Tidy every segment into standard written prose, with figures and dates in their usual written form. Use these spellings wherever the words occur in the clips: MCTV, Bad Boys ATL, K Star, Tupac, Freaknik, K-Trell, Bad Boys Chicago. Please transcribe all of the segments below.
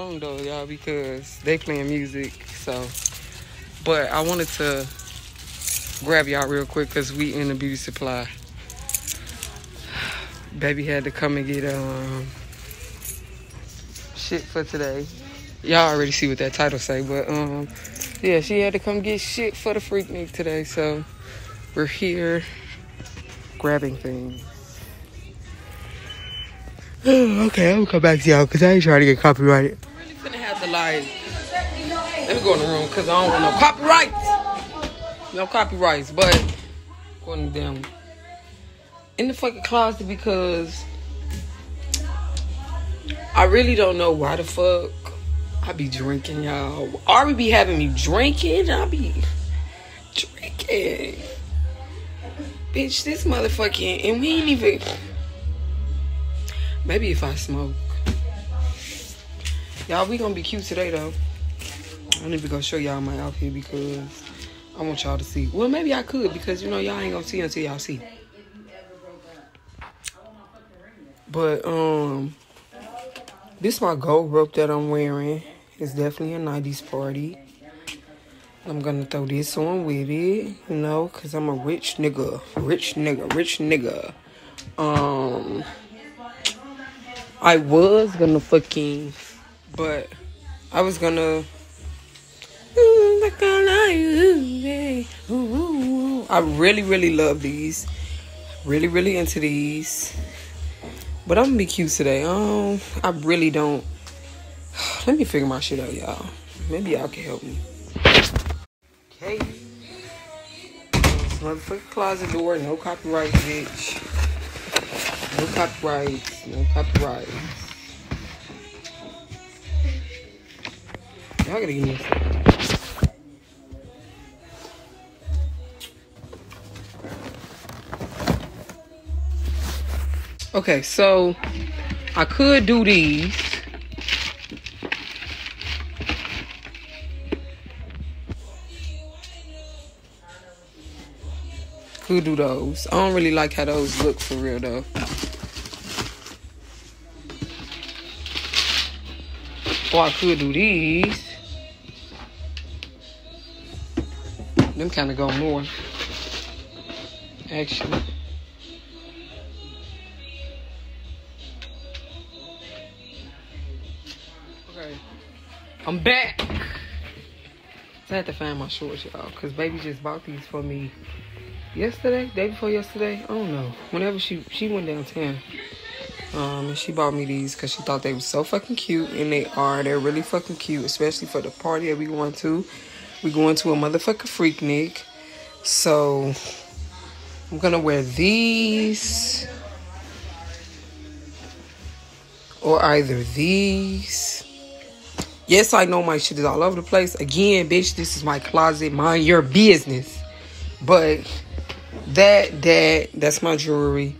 long though, y'all, because they playing music. So, but I wanted to grab y'all real quick because we in the beauty supply. Baby had to come and get shit for today. Y'all already see what that title say, but yeah, she had to come get shit for the Freaknik today. So we're here grabbing things. Okay, I'm gonna come back to y'all because I ain't trying to get copyrighted. I'm really gonna have to like, let me go in the room because I don't want no copyrights. No copyrights, but going to them in the fucking closet because I really don't know why the fuck I be drinking, y'all. Ari be having me drinking. I be drinking. Bitch, this motherfucking, and we ain't even, maybe if I smoke. Y'all, we gonna be cute today though. I need to go show y'all my outfit because I want y'all to see. Well, maybe I could because, you know, y'all ain't gonna see until y'all see. But, this is my gold rope that I'm wearing. It's definitely a 90s party. I'm gonna throw this on with it, you know, because I'm a rich nigga. Rich nigga, rich nigga. I was gonna fucking, but I was gonna, I really, really love these. Really, really into these. But I'm gonna be cute today. I really don't. Let me figure my shit out, y'all. Maybe y'all can help me. Okay. This motherfucking closet door. No copyright, bitch. No copyrights. No copyrights. Y'all gotta give me a second. Okay, so I could do these. Could do those. I don't really like how those look for real though. Or I could do these. Them kind of go more. Actually. I'm back. I had to find my shorts, y'all, because baby just bought these for me yesterday, day before yesterday. I don't know. Whenever she went downtown, and she bought me these because she thought they were so fucking cute, and they are. They're really fucking cute, especially for the party that we going to. We going to a motherfucking Freaknik, so I'm gonna wear these or either these. Yes, I know my shit is all over the place. Again, bitch, this is my closet. Mind your business. But that's my jewelry.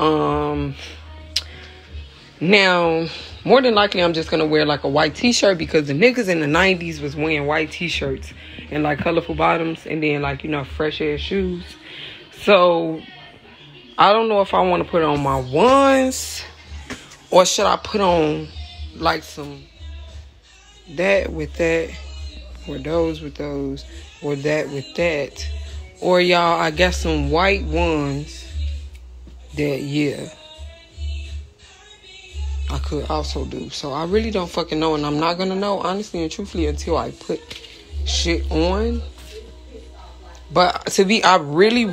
Now, more than likely, I'm just going to wear like a white t-shirt because the niggas in the 90s was wearing white t-shirts and like colorful bottoms and then like, you know, fresh ass shoes. So, I don't know if I want to put on my ones or should I put on like some... that with that, or those with those, or that with that, or y'all, I got some white ones that, yeah, I could also do. So I really don't fucking know, and I'm not gonna know honestly and truthfully until I put shit on. But to be, I'm really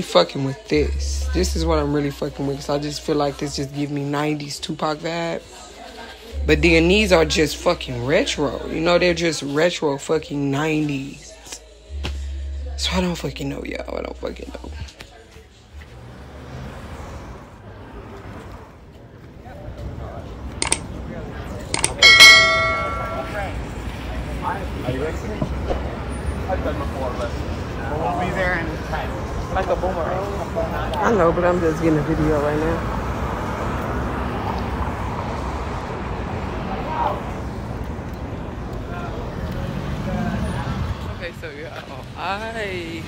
fucking with this. This is what I'm really fucking with, because I just feel like this just give me 90s Tupac vibe. But then these are just fucking retro. You know, they're just retro fucking 90s. So I don't fucking know, y'all. I don't fucking know. Are you exiting? I've done before, but we'll be there in time. Like a boomerang. I know, but I'm just getting a video right now. I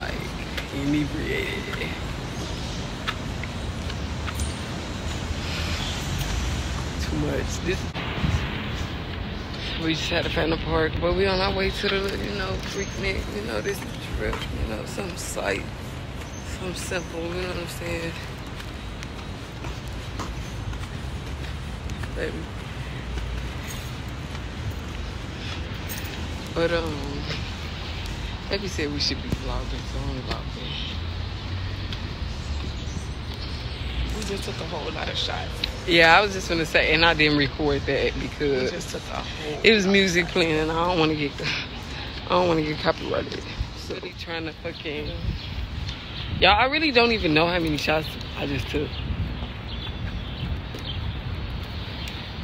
like inebriated. Too much. This We just had a fan of park, but we on our way to the, Freaknik, this trip, some slight, some simple, you know what I'm saying? Baby. But, like you said, we should be vlogging, so I'm vlogging. We just took a whole lot of shots. Yeah, I was just gonna say, and I didn't record that because we just took a whole it was music playing, and I don't want to get copyrighted. So really trying to fucking, y'all, I really don't even know how many shots I just took.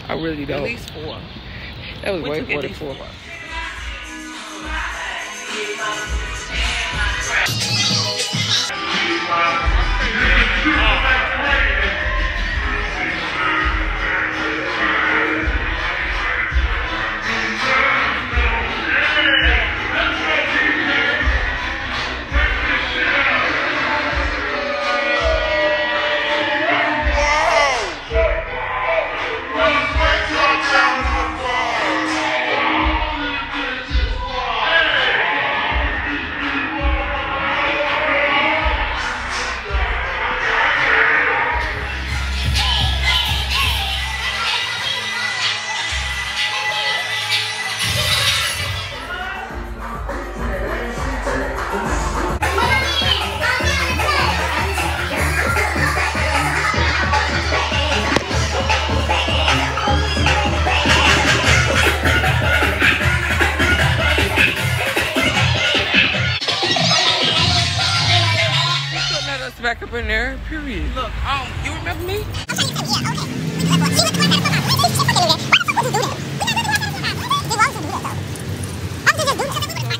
I really don't. At least 4. That was way more than 4. Back up in there, period. Look, you remember me?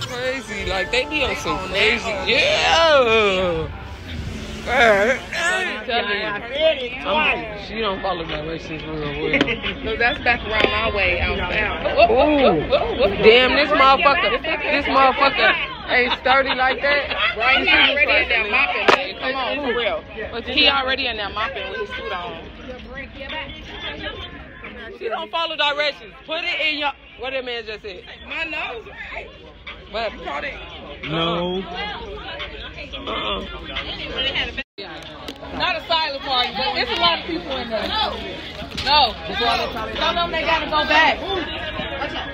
Crazy, like they be on some crazy, yeah. She don't follow directions real well. No, that's back around my way out there. Damn, this motherfucker. Hey, sturdy like that. Right, he already in there mopping. Come on, for real. But he already in there mopping with his suit on. She don't follow directions. Put it in your... What that man just said? My nose, right? What? You caught it? No. Not a silent party, but there's a lot of people in there. No. Some of them, they gotta go back. Watch out.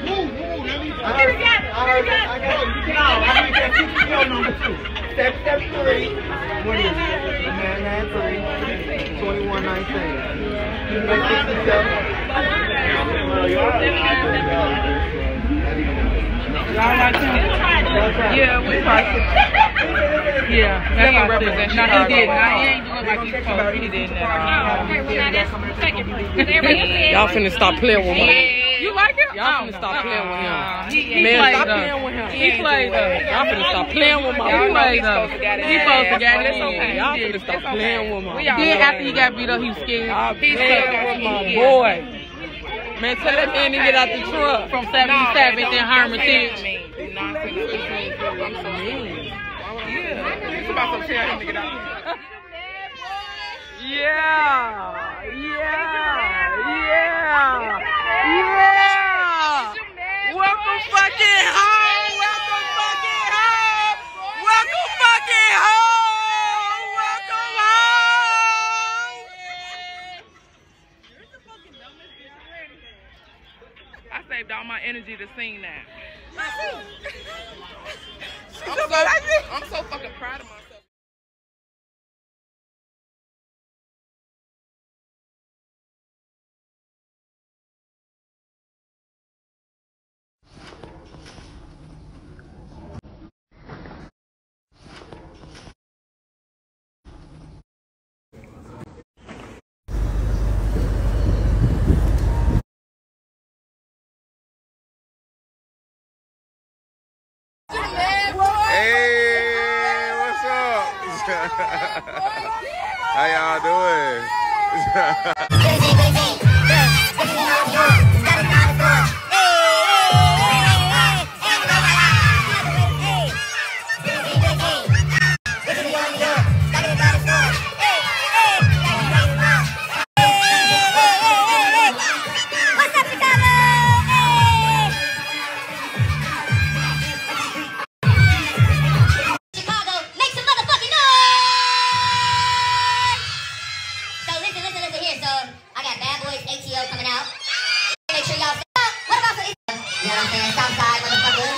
Here we go. Step 3, 993, 2197. Yeah, we talked. Yeah, that's represent. No, he did. Now he ain't doing like he did. Y'all finna stop playing with me. You like it? Y'all finna stop playing with him. Man, stop playing with him. He played up. Y'all finna stop playing with my boy. He supposed to get it. It's okay. Y'all finna stop playing with my boy. Then after he got beat up, he was scared. He's playing with my boy. Man, tell that man to get out the truck. From 77th and Harmon 10th. I'm so mean. Yeah. It's about to tell him to get out the truck. Yeah. Welcome fucking home. Welcome fucking home. Welcome fucking home. Welcome home. You're the fucking dumbest bitch for anything. I saved all my energy to sing that. I'm so fucking proud of myself. How y'all doing? What's up, Chicago? man. Southside, motherfucker.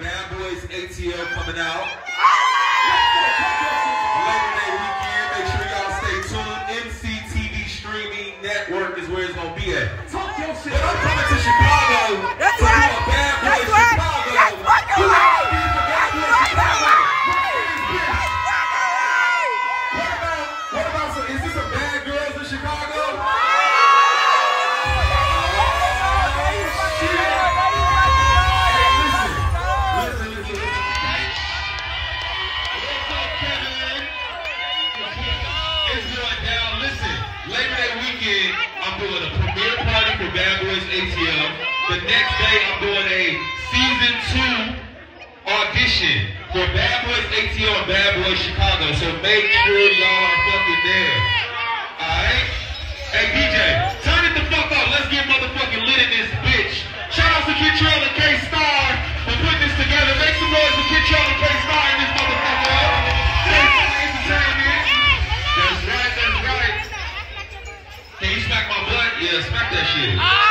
Bad Boys ATL coming out. Labor Day weekend. Make sure y'all stay tuned. MCTV streaming network is where it's gonna be at. Talk your shit. But I'm coming to Chicago. That's right. Bad Boys Chicago. That's fucking right. What about so is this a Bad Girls in Chicago? Bad Boys ATL. The next day I'm doing a season 2 audition for Bad Boys ATL and Bad Boys Chicago. So make sure y'all are fucking there. Alright? Hey DJ, turn it the fuck up. Let's get motherfucking lit in this bitch. Shout out to K-Trell and K Star for putting this together. Make some noise for K-Trell and K Star in this motherfucker. That's right. Can you smack my butt? Yeah, smack that shit.